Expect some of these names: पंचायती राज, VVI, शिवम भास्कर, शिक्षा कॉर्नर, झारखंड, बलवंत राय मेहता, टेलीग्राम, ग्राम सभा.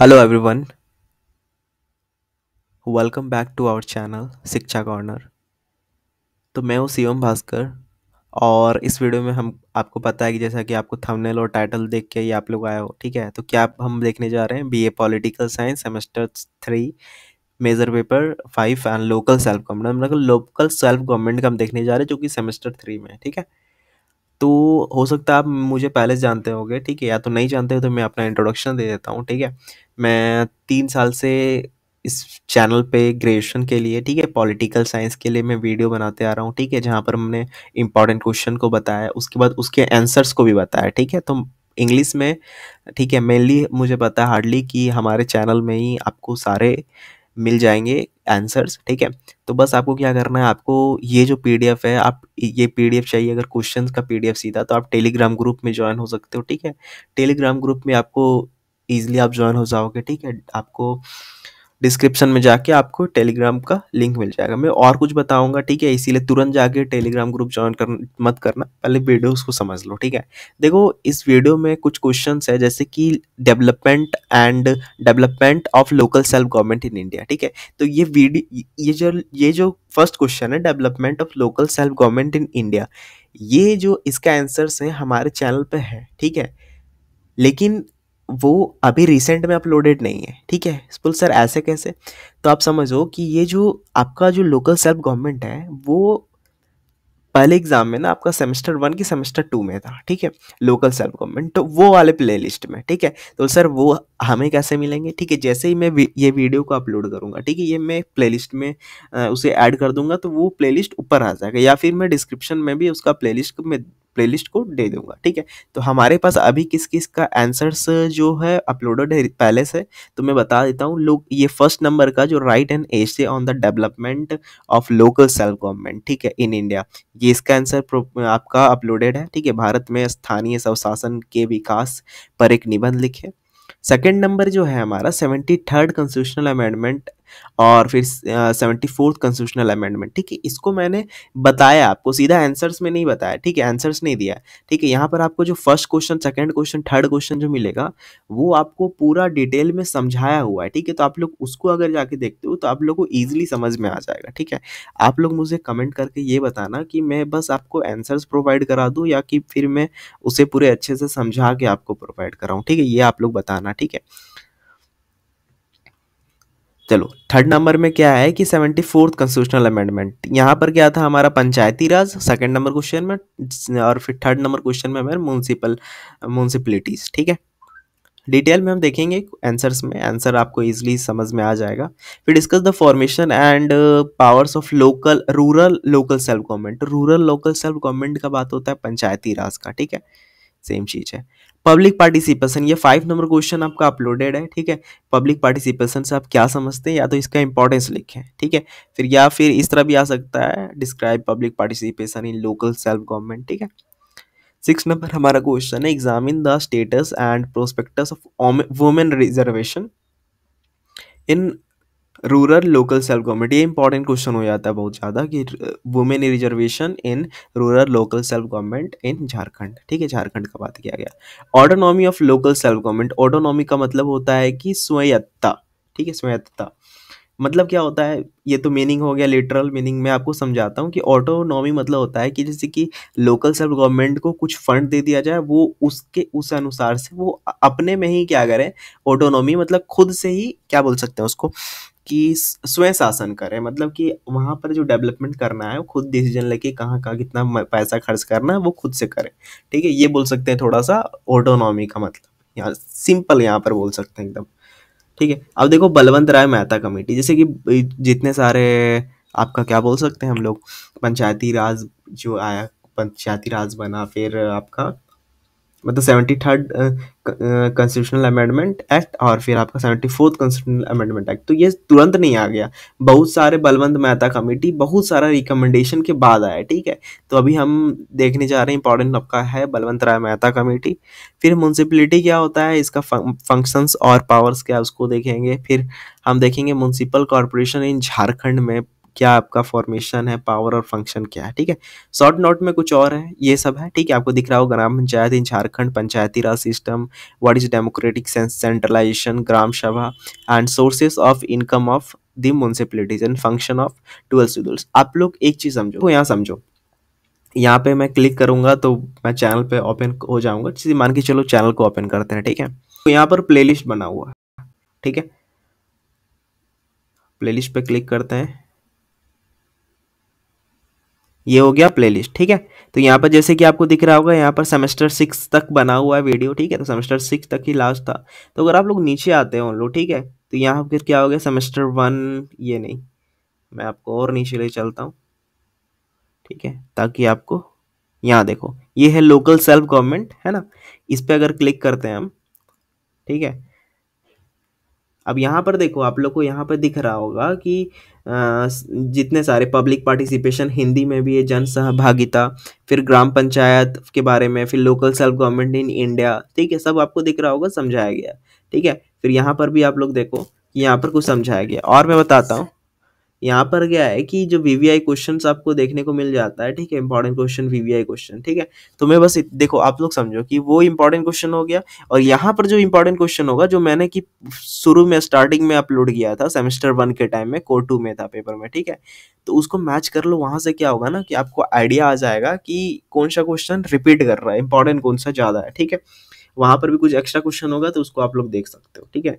Hello everyone, welcome back to our channel शिक्षा कॉर्नर। तो मैं हूँ शिवम भास्कर और इस वीडियो में हम आपको पता है कि जैसा कि आपको थंबनेल और टाइटल देख के ये आप लोग आए हो, ठीक है। तो क्या हम देखने जा रहे हैं BA political science semester 3 major paper 5 and local self government, मतलब लोकल सेल्फ गवर्नमेंट का हम देखने जा रहे हैं जो कि सेमेस्टर 3 में है, ठीक है। तो हो सकता है आप मुझे पहले जानते होंगे, ठीक है, या तो नहीं जानते हो तो मैं अपना इंट्रोडक्शन दे देता हूँ, ठीक है। मैं 3 साल से इस चैनल पे ग्रेजुएशन के लिए, ठीक है, पॉलिटिकल साइंस के लिए मैं वीडियो बनाते आ रहा हूँ, ठीक है, जहाँ पर हमने इंपॉर्टेंट क्वेश्चन को बताया, उसके बाद उसके आंसर्स को भी बताया, ठीक है। तो इंग्लिश में, ठीक है, मेनली मुझे पता है हार्डली कि हमारे चैनल में ही आपको सारे मिल जाएंगे आंसर्स, ठीक है। तो बस आपको क्या करना है, आपको ये जो पीडीएफ है, आप ये पीडीएफ चाहिए अगर क्वेश्चंस का पीडीएफ सीधा, तो आप टेलीग्राम ग्रुप में ज्वाइन हो सकते हो, ठीक है। टेलीग्राम ग्रुप में आपको ईजिली आप ज्वाइन हो जाओगे, ठीक है। आपको डिस्क्रिप्शन में जाके आपको टेलीग्राम का लिंक मिल जाएगा, मैं और कुछ बताऊंगा, ठीक है, इसीलिए तुरंत जाके टेलीग्राम ग्रुप ज्वाइन मत करना, पहले वीडियो उसको समझ लो, ठीक है। देखो इस वीडियो में कुछ क्वेश्चंस है जैसे कि development of local self government in India, ठीक है। तो ये वीडियो ये जो फर्स्ट क्वेश्चन है development of local self government in India, ये जो इसका आंसर्स है हमारे चैनल पर है, ठीक है, लेकिन वो अभी रिसेंट में अपलोडेड नहीं है, ठीक है। बोल सर ऐसे कैसे, तो आप समझो कि ये जो आपका जो लोकल सेल्फ गवर्नमेंट है वो पहले एग्जाम में ना आपका सेमेस्टर 1 की सेमेस्टर 2 में था, ठीक है, लोकल सेल्फ गवर्नमेंट, तो वो वाले प्ले लिस्ट में, ठीक है। तो सर वो हमें कैसे मिलेंगे, ठीक है, जैसे ही मैं ये वीडियो को अपलोड करूँगा, ठीक है, ये मैं प्ले लिस्ट में उसे ऐड कर दूंगा तो वो प्ले लिस्ट ऊपर आ जाएगा, या फिर मैं डिस्क्रिप्शन में भी उसका प्लेलिस्ट को दे दूंगा, ठीक है। तो हमारे पास अभी किस किस का आंसर्स जो है अपलोडेड है पहले से, तो मैं बता देता हूँ लोग। ये फर्स्ट नंबर का जो write and essay on the development of local self government, ठीक है, इन इंडिया, ये इसका आंसर आपका अपलोडेड है, ठीक है। भारत में स्थानीय स्वशासन के विकास पर एक निबंध लिखे। सेकेंड नंबर जो है हमारा 73rd कॉन्स्टिट्यूशनल अमेंडमेंट और फिर 74th कॉन्स्टिट्यूशनल अमेंडमेंट, ठीक है। इसको मैंने बताया आपको, सीधा आंसर्स में नहीं बताया, ठीक है, आंसर्स नहीं दिया, ठीक है। यहाँ पर आपको जो first question, second question, third question जो मिलेगा वो आपको पूरा डिटेल में समझाया हुआ है, ठीक है। तो आप लोग उसको अगर जाके देखते हो तो आप लोग को ईजिली समझ में आ जाएगा, ठीक है। आप लोग मुझे कमेंट करके ये बताना कि मैं बस आपको आंसर्स प्रोवाइड करा दूँ या कि फिर मैं उसे पूरे अच्छे से समझा के आपको प्रोवाइड कराऊँ, ठीक है, ये आप लोग बताना, ठीक है। चलो थर्ड नंबर में क्या है कि 74th कॉन्स्टिट्यूशनल अमेंडमेंट, यहाँ पर क्या था हमारा पंचायती राज second number question में, और फिर थर्ड नंबर क्वेश्चन में हमारे म्यूनसिपलिटीज, ठीक है। डिटेल में हम देखेंगे आंसर्स में, आंसर आपको इजीली समझ में आ जाएगा। फिर discuss the formation and powers of local rural local self government, rural local self government का बात होता है पंचायती राज का, ठीक है, सेम चीज है। पब्लिक पार्टिसिपेशन, ये 5 नंबर क्वेश्चन आपका अपलोडेड है, ठीक है। पब्लिक पार्टिसिपेशन से आप क्या समझते हैं, या तो इसका इंपॉर्टेंस लिखें, ठीक है, फिर या फिर इस तरह भी आ सकता है describe public participation in local self government, ठीक है। 6 नंबर हमारा क्वेश्चन है examine the status and prospectus of women reservation in rural local self government, ये इंपॉर्टेंट क्वेश्चन हो जाता है बहुत ज़्यादा कि women reservation in rural local self government in झारखंड, ठीक है, झारखंड का बात किया गया। Autonomy of local self government, autonomy का मतलब होता है कि स्वायत्तता, ठीक है, स्वायत्तता मतलब क्या होता है, ये तो मीनिंग हो गया, लिटरल मीनिंग मैं आपको समझाता हूँ कि ऑटोनॉमी मतलब होता है कि जैसे कि लोकल सेल्फ गवर्नमेंट को कुछ फंड दे दिया जाए, वो उसके उस अनुसार से वो अपने में ही क्या करें, ऑटोनॉमी मतलब खुद से ही क्या बोल सकते हैं उसको कि स्वयं शासन करें, मतलब कि वहाँ पर जो डेवलपमेंट करना है वो खुद डिसीजन लेके कहाँ कितना पैसा खर्च करना है वो खुद से करें, ठीक है, ये बोल सकते हैं थोड़ा सा ऑटोनॉमी का मतलब, यहाँ सिंपल यहाँ पर बोल सकते हैं एकदम, ठीक है। अब देखो बलवंत राय मेहता कमेटी, जैसे कि जितने सारे आपका क्या बोल सकते हैं हम लोग, पंचायती राज जो आया, पंचायती राज बना, फिर आपका मतलब 73rd कॉन्स्टिट्यूशनल अमेंडमेंट एक्ट और फिर आपका 74th कॉन्स्टिट्यूशनल अमेंडमेंट एक्ट, तो ये तुरंत नहीं आ गया, बहुत सारे बलवंत मेहता कमेटी बहुत सारा रिकमेंडेशन के बाद आया, ठीक है। तो अभी हम देखने जा रहे हैं इंपॉर्टेंट आपका है बलवंत राय मेहता कमेटी। फिर म्यूनसिपलिटी क्या होता है, इसका फंक्शंस और पावर्स क्या उसको देखेंगे। फिर हम देखेंगे म्यूनसिपल कॉरपोरेशन इन झारखंड में क्या आपका फॉर्मेशन है, पावर और फंक्शन क्या है। ठीक है, शॉर्ट नोट में कुछ और है, ये सब है। ठीक है, आपको दिख रहा होगा Gram Panchayat in झारखंड, पंचायती राज system, what is democratic centralization, ग्राम सभा and sources of income of the municipalities and function of twelve schedules. आप लोग एक चीज़ समझो, तो यहाँ समझो, यहाँ पे मैं क्लिक करूँगा तो मैं चैनल पे ओपन हो जाऊँगा। सीधे मान के चलो चैनल को ओपन करते हैं। ठीक है, तो यहाँ पर प्लेलिस्ट बना हुआ है। ठीक है, प्लेलिस्ट पे क्लिक करते हैं, ये हो गया प्लेलिस्ट। ठीक है, तो यहाँ पर जैसे कि आपको दिख रहा होगा यहाँ पर सेमेस्टर 6 तक बना हुआ है वीडियो। ठीक है, तो सेमेस्टर 6 तक ही लास्ट था। तो अगर आप लोग नीचे आते हो लोग, ठीक है, तो यहाँ पर क्या हो गया सेमेस्टर 1, ये नहीं, मैं आपको और नीचे ले चलता हूँ। ठीक है, ताकि आपको यहाँ देखो, ये है लोकल सेल्फ गवर्नमेंट, है ना। इस पर अगर क्लिक करते हैं हम, ठीक है, अब यहाँ पर देखो आप लोग को यहाँ पर दिख रहा होगा कि जितने सारे पब्लिक पार्टिसिपेशन, हिंदी में भी है जन सहभागिता, फिर ग्राम पंचायत के बारे में, फिर local self government in India. ठीक है, सब आपको दिख रहा होगा, समझाया गया। ठीक है, फिर यहाँ पर भी आप लोग देखो, यहाँ पर कुछ समझाया गया। और मैं बताता हूँ, यहाँ पर क्या है कि जो VVI क्वेश्चंस आपको देखने को मिल जाता है। ठीक है, इंपॉर्टेंट क्वेश्चन VVI क्वेश्चन। ठीक है, तो मैं बस देखो आप लोग समझो कि वो इंपॉर्टेंट क्वेश्चन हो गया, और यहाँ पर जो इंपॉर्टेंट क्वेश्चन होगा जो मैंने कि शुरू में स्टार्टिंग में अपलोड किया था सेमेस्टर 1 के टाइम में, कोर 2 में था पेपर में। ठीक है, तो उसको मैच कर लो, वहाँ से क्या होगा ना कि आपको आइडिया आ जाएगा कि कौन सा क्वेश्चन रिपीट कर रहा है, इंपॉर्टेंट कौन सा ज़्यादा है। ठीक है, वहाँ पर भी कुछ एक्स्ट्रा क्वेश्चन होगा तो उसको आप लोग देख सकते हो। ठीक है।